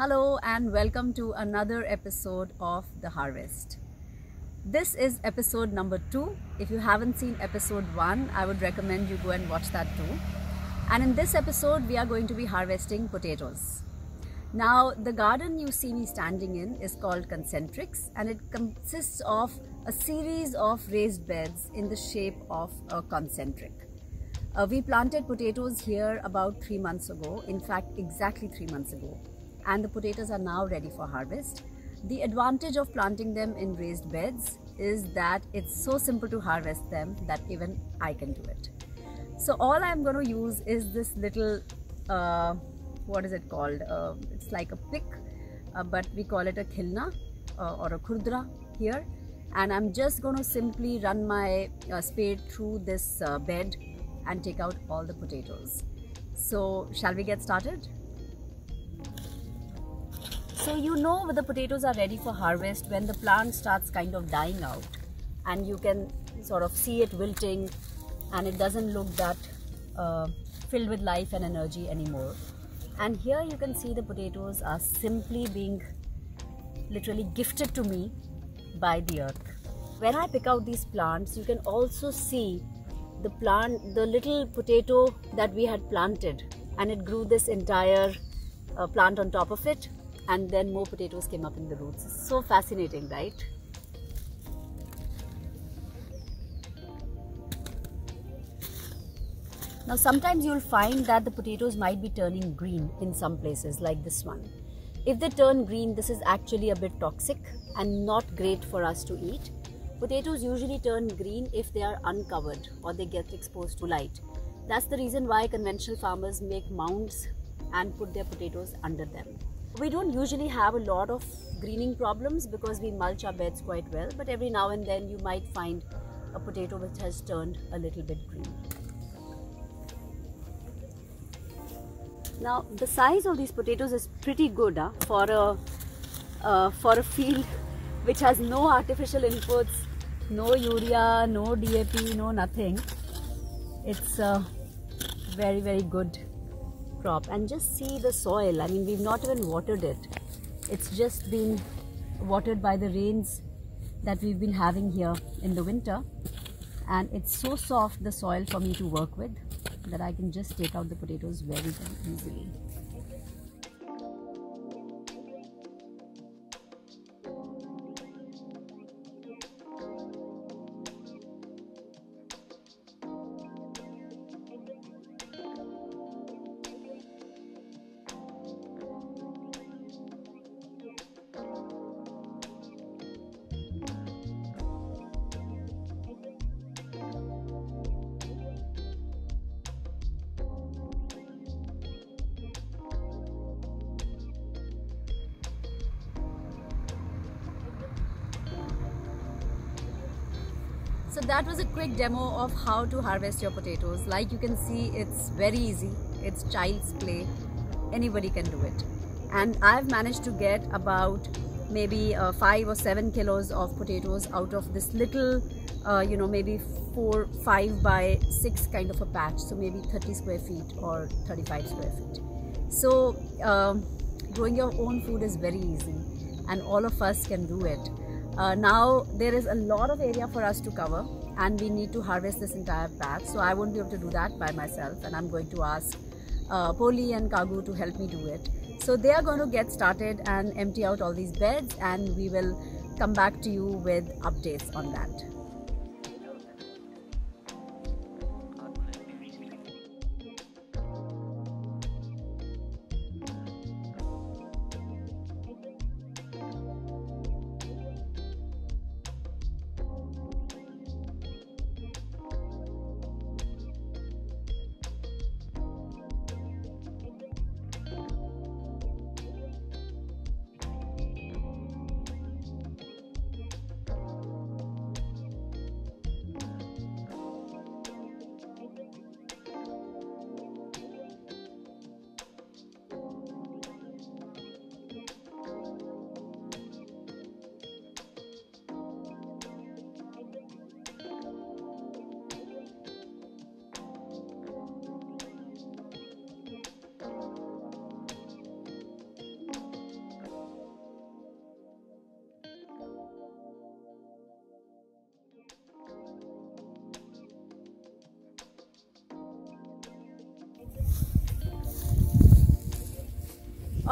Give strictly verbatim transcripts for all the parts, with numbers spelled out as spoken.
Hello and welcome to another episode of The Harvest. This is episode number two. If you haven't seen episode one, I would recommend you go and watch that too. And in this episode, we are going to be harvesting potatoes. Now, the garden you see me standing in is called concentrics, and it consists of a series of raised beds in the shape of a concentric. Uh, we planted potatoes here about three months ago, in fact, exactly three months ago. And the potatoes are now ready for harvest. The advantage of planting them in raised beds is that it's so simple to harvest them that even I can do it. So all I'm going to use is this little, uh, what is it called? Uh, it's like a pick, uh, but we call it a khilna uh, or a khurdra here. And I'm just going to simply run my uh, spade through this uh, bed and take out all the potatoes. So shall we get started? So you know when the potatoes are ready for harvest when the plant starts kind of dying out and you can sort of see it wilting and it doesn't look that uh, filled with life and energy anymore. And here you can see the potatoes are simply being literally gifted to me by the earth. When I pick out these plants, you can also see the plant, the little potato that we had planted, and it grew this entire uh, plant on top of it. And then more potatoes came up in the roots. It's so fascinating, right? Now, sometimes you'll find that the potatoes might be turning green in some places, like this one. If they turn green, this is actually a bit toxic and not great for us to eat. Potatoes usually turn green if they are uncovered or they get exposed to light. That's the reason why conventional farmers make mounds and put their potatoes under them. We don't usually have a lot of greening problems because we mulch our beds quite well, but every now and then you might find a potato which has turned a little bit green. Now the size of these potatoes is pretty good huh, for a uh, for a field which has no artificial inputs, no urea, no D A P, no nothing. It's a very very good crop. And just see the soil. I mean, we've not even watered it. It's just been watered by the rains that we've been having here in the winter, and it's so soft, the soil, for me to work with, that I can just take out the potatoes very easily. So that was a quick demo of how to harvest your potatoes. Like you can see, it's very easy. It's child's play. Anybody can do it. And I've managed to get about maybe uh, five or seven kilos of potatoes out of this little, uh, you know, maybe four, five by six kind of a patch. So maybe thirty square feet or thirty-five square feet. So um, growing your own food is very easy, and all of us can do it. Uh, now there is a lot of area for us to cover, and we need to harvest this entire patch, so I won't be able to do that by myself, and I'm going to ask uh, Poli and Kagu to help me do it. So they are going to get started and empty out all these beds, and we will come back to you with updates on that.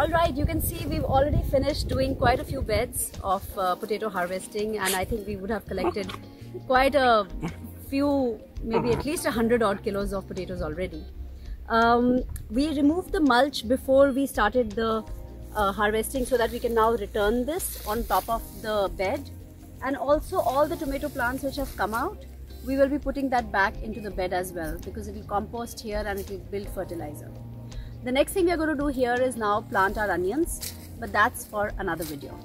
All right, you can see we've already finished doing quite a few beds of uh, potato harvesting, and I think we would have collected quite a few, maybe at least a hundred odd kilos of potatoes already. Um, we removed the mulch before we started the uh, harvesting so that we can now return this on top of the bed, and also all the tomato plants which have come out, we will be putting that back into the bed as well, because it will compost here and it will build fertilizer. The next thing we are going to do here is now plant our onions, but that's for another video.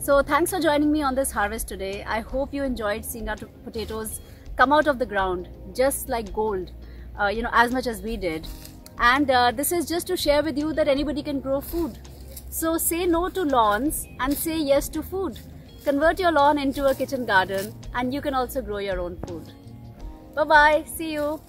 So thanks for joining me on this harvest today. I hope you enjoyed seeing our potatoes come out of the ground just like gold, uh, you know, as much as we did. And uh, this is just to share with you that anybody can grow food. So say no to lawns and say yes to food. Convert your lawn into a kitchen garden, and you can also grow your own food. Bye-bye. See you.